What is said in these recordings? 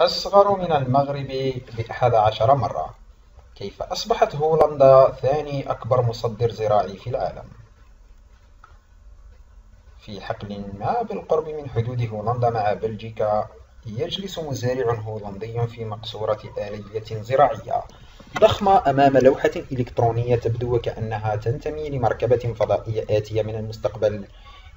أصغر من المغرب ب11 مرة. كيف أصبحت هولندا ثاني أكبر مصدر زراعي في العالم؟ في حقل ما بالقرب من حدود هولندا مع بلجيكا، يجلس مزارع هولندي في مقصورة آلية زراعية ضخمة أمام لوحة إلكترونية تبدو وكأنها تنتمي لمركبة فضائية آتية من المستقبل.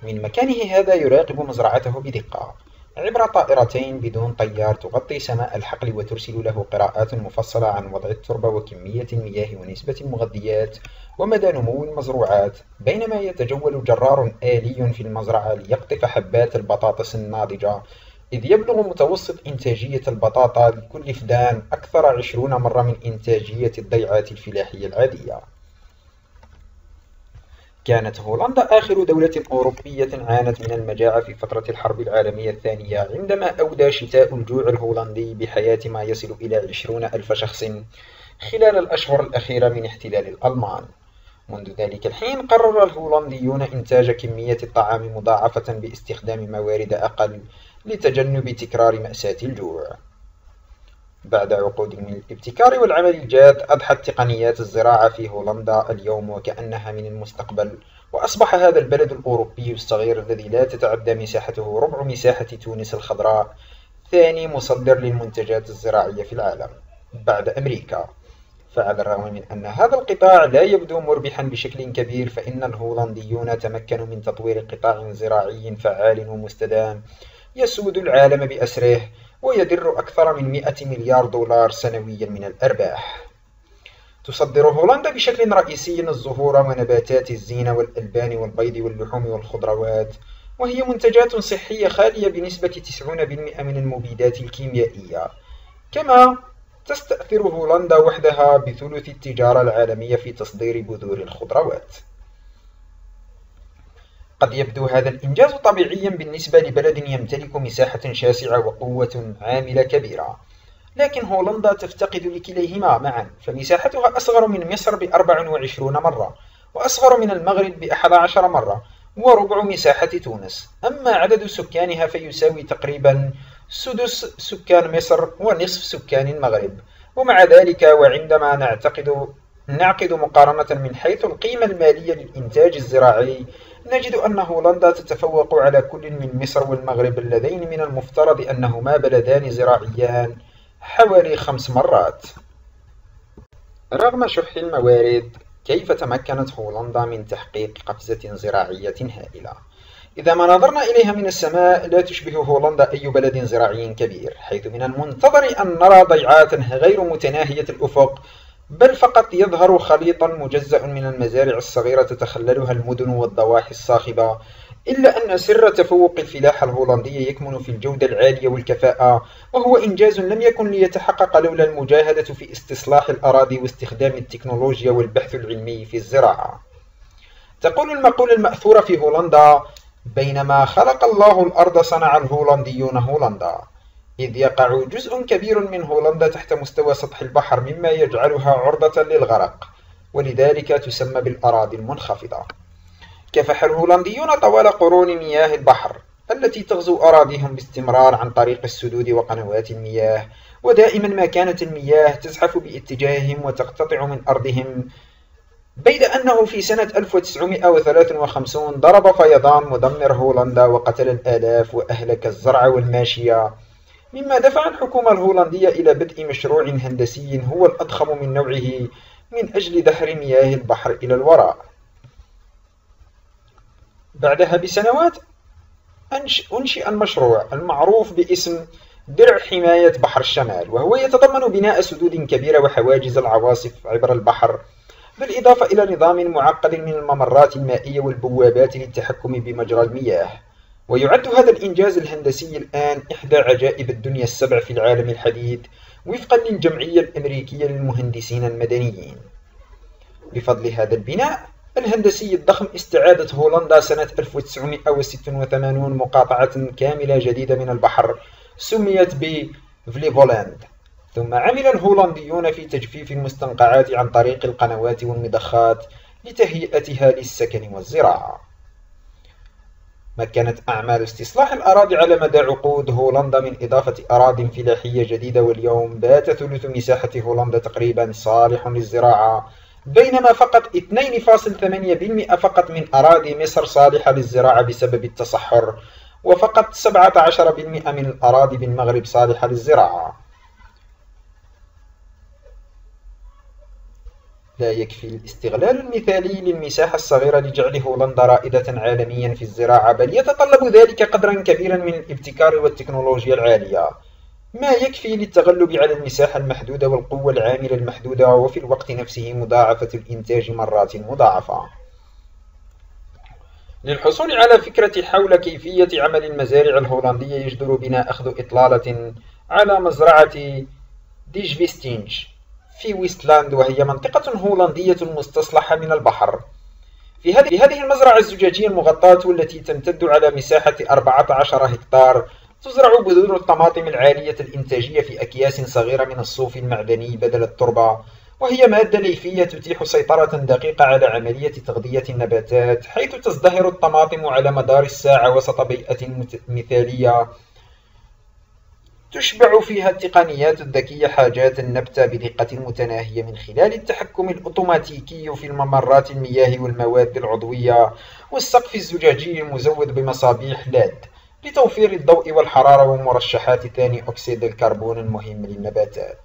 من مكانه هذا يراقب مزرعته بدقة عبر طائرتين بدون طيار تغطي سماء الحقل وترسل له قراءات مفصلة عن وضع التربة وكمية المياه ونسبة المغذيات ومدى نمو المزروعات، بينما يتجول جرار آلي في المزرعة ليقطف حبات البطاطس الناضجة، إذ يبلغ متوسط إنتاجية البطاطا لكل فدان أكثر 20 مرة من إنتاجية الضيعات الفلاحية العادية. كانت هولندا آخر دولة أوروبية عانت من المجاعة في فترة الحرب العالمية الثانية، عندما أودى شتاء الجوع الهولندي بحياة ما يصل إلى 20,000 شخص خلال الأشهر الأخيرة من احتلال الألمان. منذ ذلك الحين قرر الهولنديون إنتاج كمية الطعام مضاعفة باستخدام موارد أقل لتجنب تكرار مأساة الجوع. بعد عقود من الابتكار والعمل الجاد، أضحت تقنيات الزراعة في هولندا اليوم وكأنها من المستقبل، وأصبح هذا البلد الأوروبي الصغير الذي لا تتعدى مساحته ربع مساحة تونس الخضراء ثاني مصدر للمنتجات الزراعية في العالم بعد أمريكا. فعلى الرغم من أن هذا القطاع لا يبدو مربحا بشكل كبير، فإن الهولنديون تمكنوا من تطوير قطاع زراعي فعال ومستدام يسود العالم بأسره ويدر أكثر من 100 مليار دولار سنويا من الأرباح. تصدر هولندا بشكل رئيسي الزهور ونباتات الزينة والألبان والبيض واللحوم والخضروات، وهي منتجات صحية خالية بنسبة 90% من المبيدات الكيميائية. كما تستأثر هولندا وحدها بثلث التجارة العالمية في تصدير بذور الخضروات. قد يبدو هذا الإنجاز طبيعيا بالنسبة لبلد يمتلك مساحة شاسعة وقوة عاملة كبيرة، لكن هولندا تفتقد لكليهما معا، فمساحتها أصغر من مصر ب24 مرة، وأصغر من المغرب ب11 مرة، وربع مساحة تونس. أما عدد سكانها فيساوي تقريبا سدس سكان مصر ونصف سكان المغرب. ومع ذلك، وعندما نعقد مقارنة من حيث القيمة المالية للإنتاج الزراعي، نجد أن هولندا تتفوق على كل من مصر والمغرب، اللذين من المفترض أنهما بلدان زراعيان، حوالي 5 مرات. رغم شح الموارد، كيف تمكنت هولندا من تحقيق قفزة زراعية هائلة؟ إذا ما نظرنا إليها من السماء، لا تشبه هولندا أي بلد زراعي كبير، حيث من المنتظر أن نرى ضيعات غير متناهية الأفق، بل فقط يظهر خليط مجزأ من المزارع الصغيرة تتخللها المدن والضواحي الصاخبة. إلا أن سر تفوق الفلاحة الهولندية يكمن في الجودة العالية والكفاءة، وهو إنجاز لم يكن ليتحقق لولا المجاهدة في استصلاح الأراضي واستخدام التكنولوجيا والبحث العلمي في الزراعة. تقول المقولة المأثورة في هولندا: بينما خلق الله الأرض صنع الهولنديون هولندا، إذ يقع جزء كبير من هولندا تحت مستوى سطح البحر، مما يجعلها عرضة للغرق، ولذلك تسمى بالأراضي المنخفضة. كافح الهولنديون طوال قرون مياه البحر التي تغزو أراضيهم باستمرار عن طريق السدود وقنوات المياه، ودائما ما كانت المياه تزحف باتجاههم وتقتطع من أرضهم، بيد أنه في سنة 1953 ضرب فيضان مدمر هولندا وقتل الآلاف وأهلك الزرع والماشية، مما دفع الحكومة الهولندية إلى بدء مشروع هندسي هو الأضخم من نوعه من أجل دحر مياه البحر إلى الوراء. بعدها بسنوات أنشئ المشروع المعروف باسم درع حماية بحر الشمال، وهو يتضمن بناء سدود كبيرة وحواجز العواصف عبر البحر، بالإضافة إلى نظام معقد من الممرات المائية والبوابات للتحكم بمجرى المياه. ويعد هذا الإنجاز الهندسي الآن إحدى عجائب الدنيا السبع في العالم الحديث، وفقا للجمعية الأمريكية للمهندسين المدنيين. بفضل هذا البناء الهندسي الضخم، استعادت هولندا سنة 1986 مقاطعة كاملة جديدة من البحر سميت بفليفولاند، ثم عمل الهولنديون في تجفيف المستنقعات عن طريق القنوات والمضخات لتهيئتها للسكن والزراعة. مكنت أعمال استصلاح الأراضي على مدى عقود هولندا من إضافة أراضٍ فلاحية جديدة، واليوم بات ثلث مساحة هولندا تقريبا صالح للزراعة، بينما فقط 2.8% فقط من أراضي مصر صالحة للزراعة بسبب التصحر، وفقط 17% من الأراضي بالمغرب صالحة للزراعة. لا يكفي الاستغلال المثالي للمساحة الصغيرة لجعل هولندا رائدة عالميا في الزراعة، بل يتطلب ذلك قدرا كبيرا من الابتكار والتكنولوجيا العالية، ما يكفي للتغلب على المساحة المحدودة والقوة العاملة المحدودة، وفي الوقت نفسه مضاعفة الإنتاج مرات مضاعفة. للحصول على فكرة حول كيفية عمل المزارع الهولندية يجدر بنا أخذ إطلالة على مزرعة ديجفيستينج في ويستلاند، وهي منطقة هولندية مستصلحة من البحر. في هذه المزرعة الزجاجية المغطاة والتي تمتد على مساحة 14 هكتار تزرع بذور الطماطم العالية الإنتاجية في أكياس صغيرة من الصوف المعدني بدل التربة، وهي مادة ليفية تتيح سيطرة دقيقة على عملية تغذية النباتات، حيث تزدهر الطماطم على مدار الساعة وسط بيئة مثالية تشبع فيها التقنيات الذكية حاجات النبتة بدقة متناهية من خلال التحكم الأوتوماتيكي في ممرات المياه والمواد العضوية. والسقف الزجاجي مزود بمصابيح لاد لتوفير الضوء والحرارة ومرشحات ثاني أكسيد الكربون المهم للنباتات.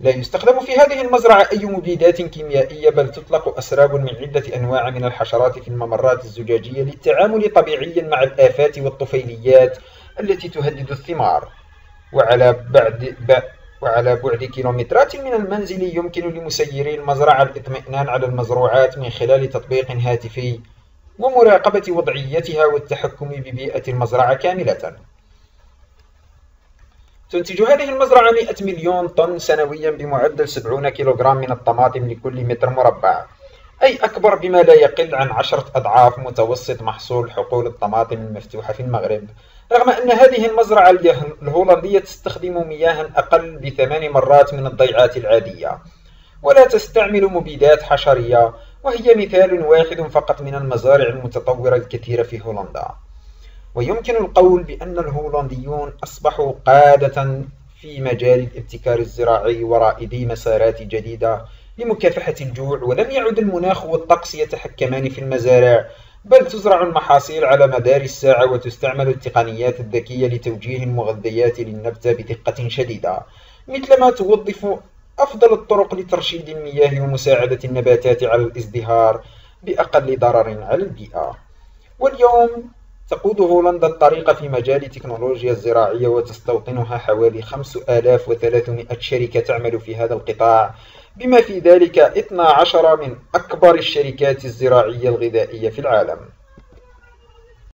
لا يستخدم في هذه المزرعة أي مبيدات كيميائية، بل تطلق أسراب من عدة أنواع من الحشرات في الممرات الزجاجية للتعامل طبيعيا مع الآفات والطفيليات التي تهدد الثمار. وعلى بعد كيلومترات من المنزل يمكن لمسيري المزرعة الاطمئنان على المزروعات من خلال تطبيق هاتفي ومراقبة وضعيتها والتحكم ببيئة المزرعة كاملة. تنتج هذه المزرعة 100 مليون طن سنويا بمعدل 70 كيلوغرام من الطماطم لكل متر مربع، أي أكبر بما لا يقل عن 10 أضعاف متوسط محصول حقول الطماطم المفتوحة في المغرب، رغم أن هذه المزرعة الهولندية تستخدم مياها أقل ب8 مرات من الضيعات العادية، ولا تستعمل مبيدات حشرية، وهي مثال واحد فقط من المزارع المتطورة الكثيرة في هولندا. ويمكن القول بأن الهولنديون أصبحوا قادة في مجال الابتكار الزراعي ورائدي مسارات جديدة لمكافحة الجوع، ولم يعد المناخ والطقس يتحكمان في المزارع، بل تزرع المحاصيل على مدار الساعة وتستعمل التقنيات الذكية لتوجيه المغذيات للنبتة بدقة شديدة، مثلما توظف أفضل الطرق لترشيد المياه ومساعدة النباتات على الازدهار بأقل ضرر على البيئة. واليوم تقود هولندا الطريق في مجال تكنولوجيا الزراعية، وتستوطنها حوالي 5300 شركة تعمل في هذا القطاع، بما في ذلك 12 من أكبر الشركات الزراعية الغذائية في العالم.